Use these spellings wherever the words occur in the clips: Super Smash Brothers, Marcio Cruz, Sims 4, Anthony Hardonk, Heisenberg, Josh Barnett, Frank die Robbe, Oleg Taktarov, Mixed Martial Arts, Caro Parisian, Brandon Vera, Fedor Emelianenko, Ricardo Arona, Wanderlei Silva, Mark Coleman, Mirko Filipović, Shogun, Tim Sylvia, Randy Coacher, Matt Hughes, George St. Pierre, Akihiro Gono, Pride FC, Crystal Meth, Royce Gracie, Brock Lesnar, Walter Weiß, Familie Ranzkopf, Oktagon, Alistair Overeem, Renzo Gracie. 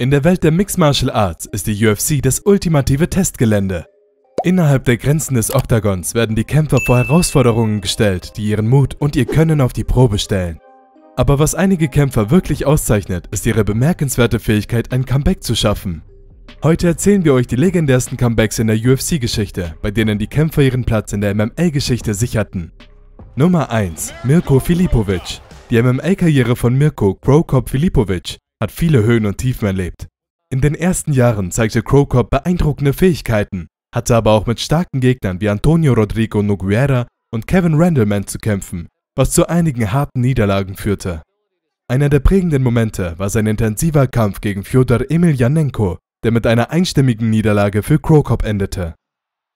In der Welt der Mixed Martial Arts ist die UFC das ultimative Testgelände. Innerhalb der Grenzen des Oktagons werden die Kämpfer vor Herausforderungen gestellt, die ihren Mut und ihr Können auf die Probe stellen. Aber was einige Kämpfer wirklich auszeichnet, ist ihre bemerkenswerte Fähigkeit, ein Comeback zu schaffen. Heute erzählen wir euch die legendärsten Comebacks in der UFC-Geschichte, bei denen die Kämpfer ihren Platz in der MMA-Geschichte sicherten. Nummer 1. Mirko Filipović. Die MMA-Karriere von Mirko „Crocop“ Filipović hat viele Höhen und Tiefen erlebt. In den ersten Jahren zeigte Crocop beeindruckende Fähigkeiten, hatte aber auch mit starken Gegnern wie Antonio Rodrigo Nogueira und Kevin Randleman zu kämpfen, was zu einigen harten Niederlagen führte. Einer der prägenden Momente war sein intensiver Kampf gegen Fedor Emelianenko, der mit einer einstimmigen Niederlage für Crocop endete.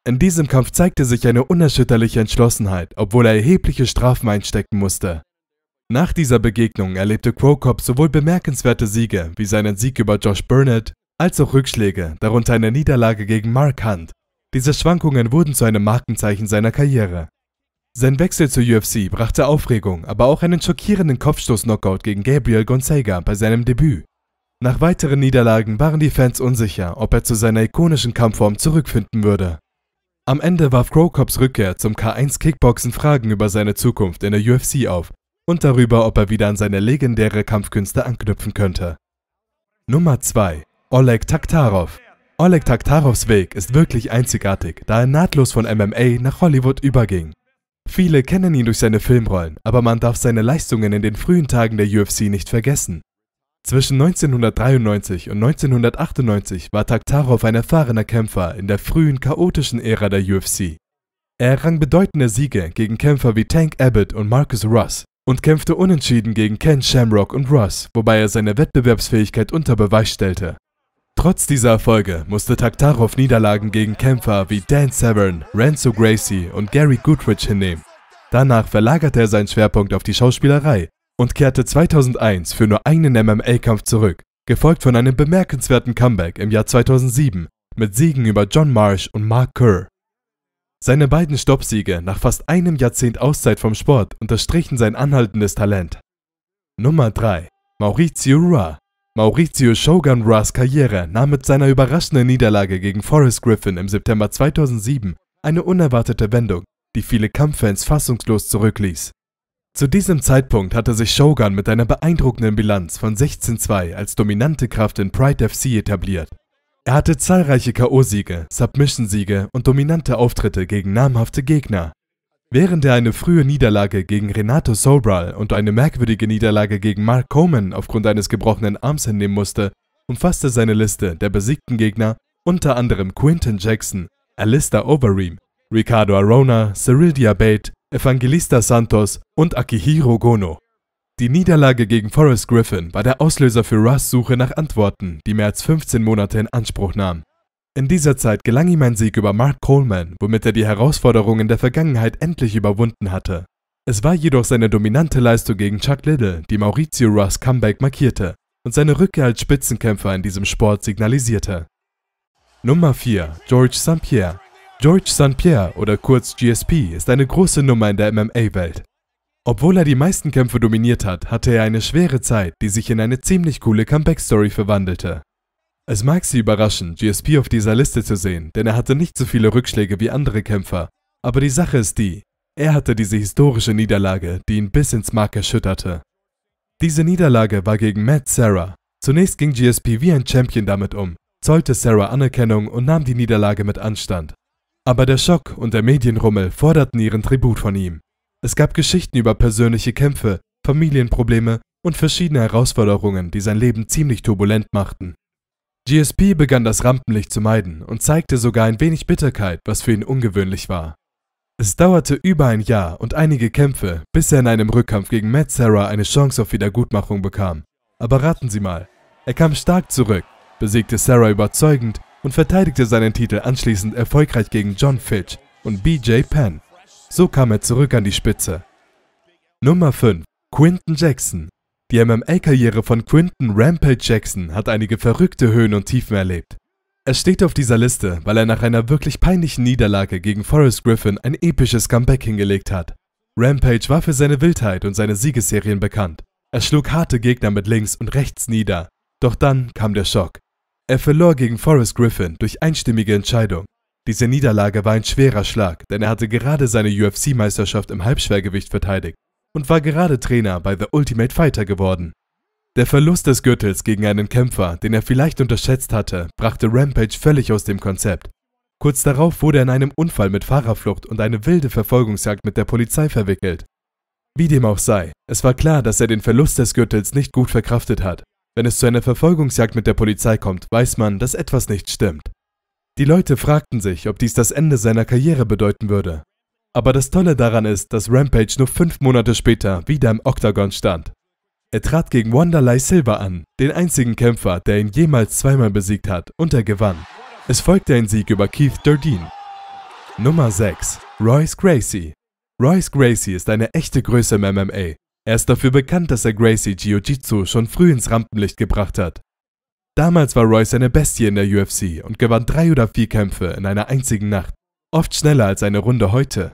In diesem Kampf zeigte sich eine unerschütterliche Entschlossenheit, obwohl er erhebliche Strafen einstecken musste. Nach dieser Begegnung erlebte Crocop sowohl bemerkenswerte Siege wie seinen Sieg über Josh Barnett, als auch Rückschläge, darunter eine Niederlage gegen Mark Hunt. Diese Schwankungen wurden zu einem Markenzeichen seiner Karriere. Sein Wechsel zur UFC brachte Aufregung, aber auch einen schockierenden Kopfstoß-Knockout gegen Gabriel Gonzaga bei seinem Debüt. Nach weiteren Niederlagen waren die Fans unsicher, ob er zu seiner ikonischen Kampfform zurückfinden würde. Am Ende warf Crocops Rückkehr zum K1-Kickboxen Fragen über seine Zukunft in der UFC auf und darüber, ob er wieder an seine legendäre Kampfkünste anknüpfen könnte. Nummer 2. Oleg Taktarov. Oleg Taktarovs Weg ist wirklich einzigartig, da er nahtlos von MMA nach Hollywood überging. Viele kennen ihn durch seine Filmrollen, aber man darf seine Leistungen in den frühen Tagen der UFC nicht vergessen. Zwischen 1993 und 1998 war Taktarov ein erfahrener Kämpfer in der frühen, chaotischen Ära der UFC. Er errang bedeutende Siege gegen Kämpfer wie Tank Abbott und Marcus Russ und kämpfte unentschieden gegen Ken Shamrock und Russ, wobei er seine Wettbewerbsfähigkeit unter Beweis stellte. Trotz dieser Erfolge musste Taktarov Niederlagen gegen Kämpfer wie Dan Severn, Renzo Gracie und Gary Goodridge hinnehmen. Danach verlagerte er seinen Schwerpunkt auf die Schauspielerei und kehrte 2001 für nur einen MMA-Kampf zurück, gefolgt von einem bemerkenswerten Comeback im Jahr 2007 mit Siegen über Jon Marsh und Mark Kerr. Seine beiden Stoppsiege nach fast einem Jahrzehnt Auszeit vom Sport unterstrichen sein anhaltendes Talent. Nummer 3. Mauricio Rua. Mauricio „Shogun“ Ruas Karriere nahm mit seiner überraschenden Niederlage gegen Forrest Griffin im September 2007 eine unerwartete Wendung, die viele Kampffans fassungslos zurückließ. Zu diesem Zeitpunkt hatte sich Shogun mit einer beeindruckenden Bilanz von 16-2 als dominante Kraft in Pride FC etabliert. Er hatte zahlreiche K.O.-Siege, Submission-Siege und dominante Auftritte gegen namhafte Gegner. Während er eine frühe Niederlage gegen Renato Sobral und eine merkwürdige Niederlage gegen Mark Coleman aufgrund eines gebrochenen Arms hinnehmen musste, umfasste seine Liste der besiegten Gegner unter anderem Quinton Jackson, Alistair Overeem, Ricardo Arona, Cyril Diabate, Evangelista Santos und Akihiro Gono. Die Niederlage gegen Forrest Griffin war der Auslöser für Russ' Suche nach Antworten, die mehr als 15 Monate in Anspruch nahm. In dieser Zeit gelang ihm ein Sieg über Mark Coleman, womit er die Herausforderungen der Vergangenheit endlich überwunden hatte. Es war jedoch seine dominante Leistung gegen Chuck Liddell, die Mauricio Ruas Comeback markierte und seine Rückkehr als Spitzenkämpfer in diesem Sport signalisierte. Nummer 4. George St. Pierre. George St. Pierre oder kurz GSP ist eine große Nummer in der MMA-Welt. Obwohl er die meisten Kämpfe dominiert hat, hatte er eine schwere Zeit, die sich in eine ziemlich coole Comeback-Story verwandelte. Es mag Sie überraschen, GSP auf dieser Liste zu sehen, denn er hatte nicht so viele Rückschläge wie andere Kämpfer. Aber die Sache ist die, er hatte diese historische Niederlage, die ihn bis ins Mark erschütterte. Diese Niederlage war gegen Matt Serra. Zunächst ging GSP wie ein Champion damit um, zollte Serra Anerkennung und nahm die Niederlage mit Anstand. Aber der Schock und der Medienrummel forderten ihren Tribut von ihm. Es gab Geschichten über persönliche Kämpfe, Familienprobleme und verschiedene Herausforderungen, die sein Leben ziemlich turbulent machten. GSP begann das Rampenlicht zu meiden und zeigte sogar ein wenig Bitterkeit, was für ihn ungewöhnlich war. Es dauerte über ein Jahr und einige Kämpfe, bis er in einem Rückkampf gegen Matt Serra eine Chance auf Wiedergutmachung bekam. Aber raten Sie mal, er kam stark zurück, besiegte Serra überzeugend und verteidigte seinen Titel anschließend erfolgreich gegen John Fitch und BJ Penn. So kam er zurück an die Spitze. Nummer 5. Quinton Jackson. Die MMA-Karriere von Quinton „Rampage“ Jackson hat einige verrückte Höhen und Tiefen erlebt. Er steht auf dieser Liste, weil er nach einer wirklich peinlichen Niederlage gegen Forrest Griffin ein episches Comeback hingelegt hat. Rampage war für seine Wildheit und seine Siegesserien bekannt. Er schlug harte Gegner mit links und rechts nieder, Doch dann kam der Schock. Er verlor gegen Forrest Griffin durch einstimmige Entscheidung. Diese Niederlage war ein schwerer Schlag, denn er hatte gerade seine UFC-Meisterschaft im Halbschwergewicht verteidigt und war gerade Trainer bei The Ultimate Fighter geworden. Der Verlust des Gürtels gegen einen Kämpfer, den er vielleicht unterschätzt hatte, brachte Rampage völlig aus dem Konzept. Kurz darauf wurde er in einem Unfall mit Fahrerflucht und eine wilde Verfolgungsjagd mit der Polizei verwickelt. Wie dem auch sei, es war klar, dass er den Verlust des Gürtels nicht gut verkraftet hat. Wenn es zu einer Verfolgungsjagd mit der Polizei kommt, weiß man, dass etwas nicht stimmt. Die Leute fragten sich, ob dies das Ende seiner Karriere bedeuten würde. Aber das Tolle daran ist, dass Rampage nur 5 Monate später wieder im Oktagon stand. Er trat gegen Wanderlei Silva an, den einzigen Kämpfer, der ihn jemals zweimal besiegt hat, und er gewann. Es folgte ein Sieg über Keith Jardine. Nummer 6. Royce Gracie. Royce Gracie ist eine echte Größe im MMA. Er ist dafür bekannt, dass er Gracie Jiu-Jitsu schon früh ins Rampenlicht gebracht hat. Damals war Royce eine Bestie in der UFC und gewann 3 oder 4 Kämpfe in einer einzigen Nacht, oft schneller als eine Runde heute.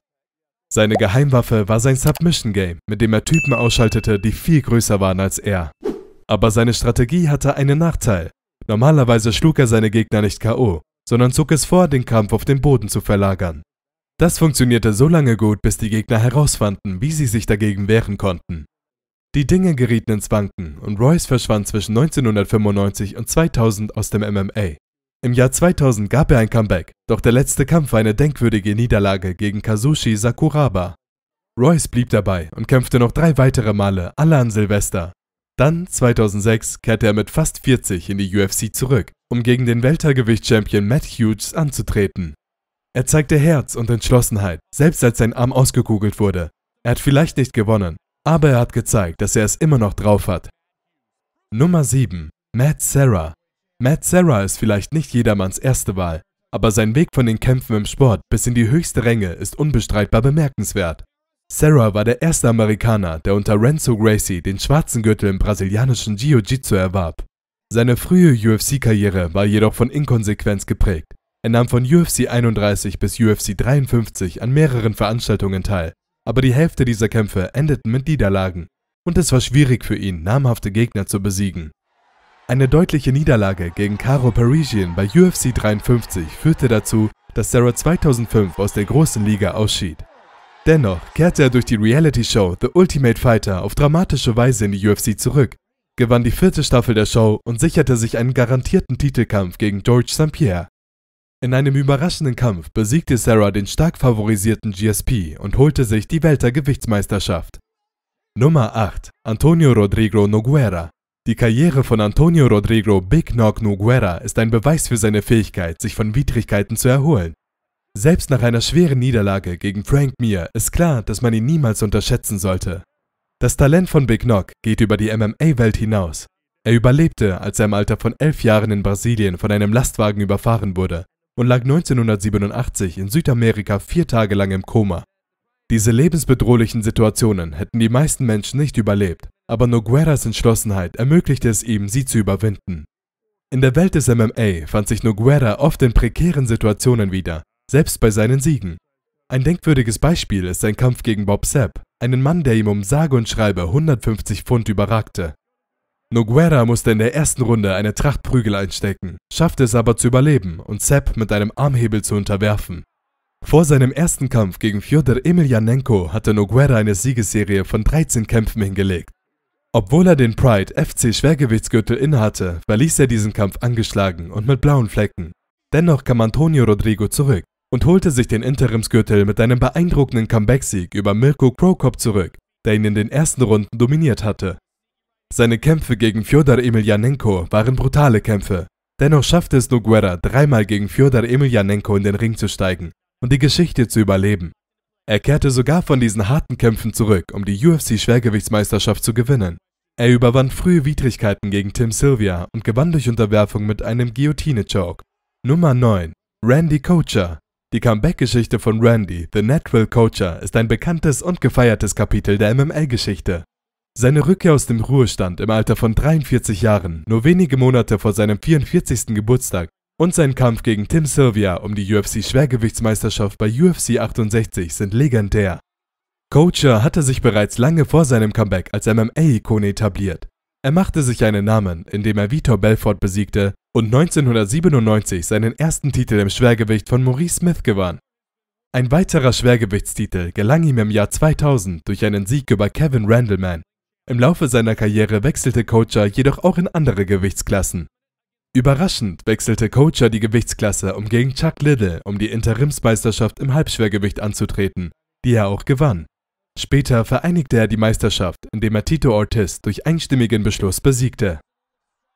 Seine Geheimwaffe war sein Submission-Game, mit dem er Typen ausschaltete, die viel größer waren als er. Aber seine Strategie hatte einen Nachteil. Normalerweise schlug er seine Gegner nicht K.O., sondern zog es vor, den Kampf auf den Boden zu verlagern. Das funktionierte so lange gut, bis die Gegner herausfanden, wie sie sich dagegen wehren konnten. Die Dinge gerieten ins Wanken und Royce verschwand zwischen 1995 und 2000 aus dem MMA. Im Jahr 2000 gab er ein Comeback, doch der letzte Kampf war eine denkwürdige Niederlage gegen Kazushi Sakuraba. Royce blieb dabei und kämpfte noch 3 weitere Male, alle an Silvester. Dann, 2006, kehrte er mit fast 40 in die UFC zurück, um gegen den Weltergewicht-Champion Matt Hughes anzutreten. Er zeigte Herz und Entschlossenheit, selbst als sein Arm ausgekugelt wurde. Er hat vielleicht nicht gewonnen, aber er hat gezeigt, dass er es immer noch drauf hat. Nummer 7. Matt Serra. Matt Serra ist vielleicht nicht jedermanns erste Wahl, aber sein Weg von den Kämpfen im Sport bis in die höchste Ränge ist unbestreitbar bemerkenswert. Serra war der erste Amerikaner, der unter Renzo Gracie den schwarzen Gürtel im brasilianischen Jiu-Jitsu erwarb. Seine frühe UFC-Karriere war jedoch von Inkonsequenz geprägt. Er nahm von UFC 31 bis UFC 53 an mehreren Veranstaltungen teil, aber die Hälfte dieser Kämpfe endeten mit Niederlagen und es war schwierig für ihn, namhafte Gegner zu besiegen. Eine deutliche Niederlage gegen Caro Parisian bei UFC 53 führte dazu, dass Serra 2005 aus der großen Liga ausschied. Dennoch kehrte er durch die Reality-Show The Ultimate Fighter auf dramatische Weise in die UFC zurück, gewann die 4. Staffel der Show und sicherte sich einen garantierten Titelkampf gegen George St. Pierre. In einem überraschenden Kampf besiegte Serra den stark favorisierten GSP und holte sich die Weltergewichtsmeisterschaft. Nummer 8. Antonio Rodrigo Nogueira. Die Karriere von Antonio Rodrigo Big Nog Nogueira ist ein Beweis für seine Fähigkeit, sich von Widrigkeiten zu erholen. Selbst nach einer schweren Niederlage gegen Frank Mir ist klar, dass man ihn niemals unterschätzen sollte. Das Talent von Big Nog geht über die MMA-Welt hinaus. Er überlebte, als er im Alter von 11 Jahren in Brasilien von einem Lastwagen überfahren wurde und lag 1987 in Südamerika 4 Tage lang im Koma. Diese lebensbedrohlichen Situationen hätten die meisten Menschen nicht überlebt, aber Nogueiras Entschlossenheit ermöglichte es ihm, sie zu überwinden. In der Welt des MMA fand sich Nogueira oft in prekären Situationen wieder, selbst bei seinen Siegen. Ein denkwürdiges Beispiel ist sein Kampf gegen Bob Sapp, einen Mann, der ihm um sage und schreibe 150 Pfund überragte. Nogueira musste in der ersten Runde eine Tracht Prügel einstecken, schaffte es aber zu überleben und Sapp mit einem Armhebel zu unterwerfen. Vor seinem ersten Kampf gegen Fedor Emelianenko hatte Nogueira eine Siegesserie von 13 Kämpfen hingelegt. Obwohl er den Pride FC Schwergewichtsgürtel innehatte, verließ er diesen Kampf angeschlagen und mit blauen Flecken. Dennoch kam Antonio Rodrigo zurück und holte sich den Interimsgürtel mit einem beeindruckenden Comeback-Sieg über Mirko Krokop zurück, der ihn in den ersten Runden dominiert hatte. Seine Kämpfe gegen Fedor Emelianenko waren brutale Kämpfe. Dennoch schaffte es Nogueira, 3-mal gegen Fedor Emelianenko in den Ring zu steigen und die Geschichte zu überleben. Er kehrte sogar von diesen harten Kämpfen zurück, um die UFC-Schwergewichtsmeisterschaft zu gewinnen. Er überwand frühe Widrigkeiten gegen Tim Sylvia und gewann durch Unterwerfung mit einem Guillotine-Choke. Nummer 9. Randy Kocha. Die Comeback-Geschichte von Randy, The Natural Kocha, ist ein bekanntes und gefeiertes Kapitel der MMA-Geschichte. Seine Rückkehr aus dem Ruhestand im Alter von 43 Jahren, nur wenige Monate vor seinem 44. Geburtstag und sein Kampf gegen Tim Sylvia um die UFC-Schwergewichtsmeisterschaft bei UFC 68 sind legendär. Kocha hatte sich bereits lange vor seinem Comeback als MMA-Ikone etabliert. Er machte sich einen Namen, indem er Vitor Belfort besiegte und 1997 seinen ersten Titel im Schwergewicht von Maurice Smith gewann. Ein weiterer Schwergewichtstitel gelang ihm im Jahr 2000 durch einen Sieg über Kevin Randleman. Im Laufe seiner Karriere wechselte Coacher jedoch auch in andere Gewichtsklassen. Überraschend wechselte Coacher die Gewichtsklasse, um gegen Chuck Liddell um die Interimsmeisterschaft im Halbschwergewicht anzutreten, die er auch gewann. Später vereinigte er die Meisterschaft, indem er Tito Ortiz durch einstimmigen Beschluss besiegte.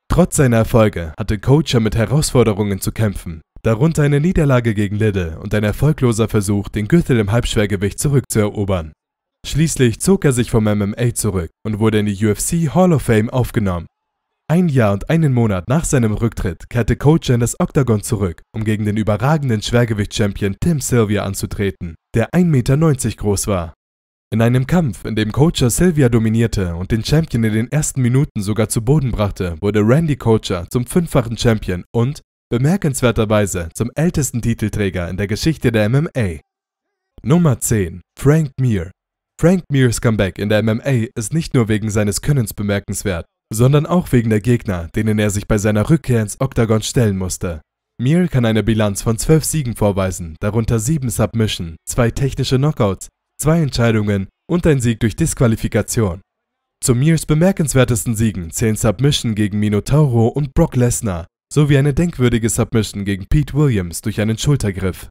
Trotz seiner Erfolge hatte Coacher mit Herausforderungen zu kämpfen, darunter eine Niederlage gegen Liddell und ein erfolgloser Versuch, den Gürtel im Halbschwergewicht zurückzuerobern. Schließlich zog er sich vom MMA zurück und wurde in die UFC Hall of Fame aufgenommen. Ein Jahr und einen Monat nach seinem Rücktritt kehrte Coacher in das Oktagon zurück, um gegen den überragenden Schwergewicht-Champion Tim Sylvia anzutreten, der 1,90 Meter groß war. In einem Kampf, in dem Coacher Sylvia dominierte und den Champion in den ersten Minuten sogar zu Boden brachte, wurde Randy Coacher zum fünffachen Champion und, bemerkenswerterweise, zum ältesten Titelträger in der Geschichte der MMA. Nummer 10. Frank Mir. Frank Mirs Comeback in der MMA ist nicht nur wegen seines Könnens bemerkenswert, sondern auch wegen der Gegner, denen er sich bei seiner Rückkehr ins Oktagon stellen musste. Mir kann eine Bilanz von 12 Siegen vorweisen, darunter 7 Submission, 2 technische Knockouts, 2 Entscheidungen und ein Sieg durch Disqualifikation. Zu Mirs bemerkenswertesten Siegen zählen Submission gegen Minotauro und Brock Lesnar, sowie eine denkwürdige Submission gegen Pete Williams durch einen Schultergriff.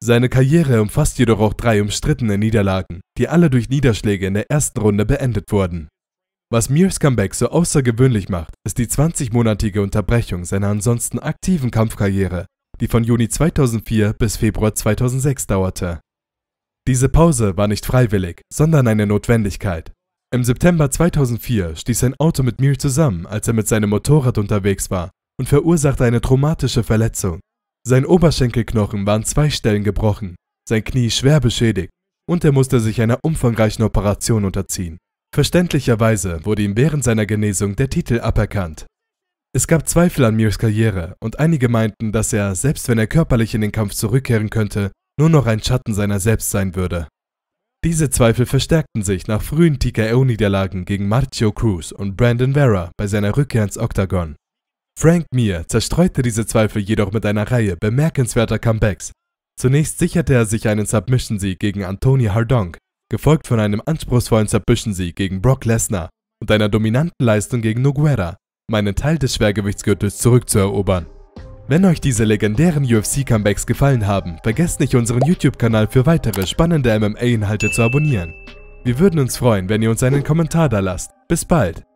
Seine Karriere umfasst jedoch auch 3 umstrittene Niederlagen, die alle durch Niederschläge in der ersten Runde beendet wurden. Was Mirs Comeback so außergewöhnlich macht, ist die 20-monatige Unterbrechung seiner ansonsten aktiven Kampfkarriere, die von Juni 2004 bis Februar 2006 dauerte. Diese Pause war nicht freiwillig, sondern eine Notwendigkeit. Im September 2004 stieß ein Auto mit Mir zusammen, als er mit seinem Motorrad unterwegs war, und verursachte eine traumatische Verletzung. Sein Oberschenkelknochen war an 2 Stellen gebrochen, sein Knie schwer beschädigt und er musste sich einer umfangreichen Operation unterziehen. Verständlicherweise wurde ihm während seiner Genesung der Titel aberkannt. Es gab Zweifel an Mirs Karriere und einige meinten, dass er, selbst wenn er körperlich in den Kampf zurückkehren könnte, nur noch ein Schatten seiner selbst sein würde. Diese Zweifel verstärkten sich nach frühen TKO-Niederlagen gegen Marcio Cruz und Brandon Vera bei seiner Rückkehr ins Oktagon. Frank Mir zerstreute diese Zweifel jedoch mit einer Reihe bemerkenswerter Comebacks. Zunächst sicherte er sich einen Submission-Sieg gegen Anthony Hardonk, gefolgt von einem anspruchsvollen Submission-Sieg gegen Brock Lesnar und einer dominanten Leistung gegen Nogueira, um einen Teil des Schwergewichtsgürtels zurückzuerobern. Wenn euch diese legendären UFC-Comebacks gefallen haben, vergesst nicht, unseren YouTube-Kanal für weitere spannende MMA-Inhalte zu abonnieren. Wir würden uns freuen, wenn ihr uns einen Kommentar da lasst. Bis bald!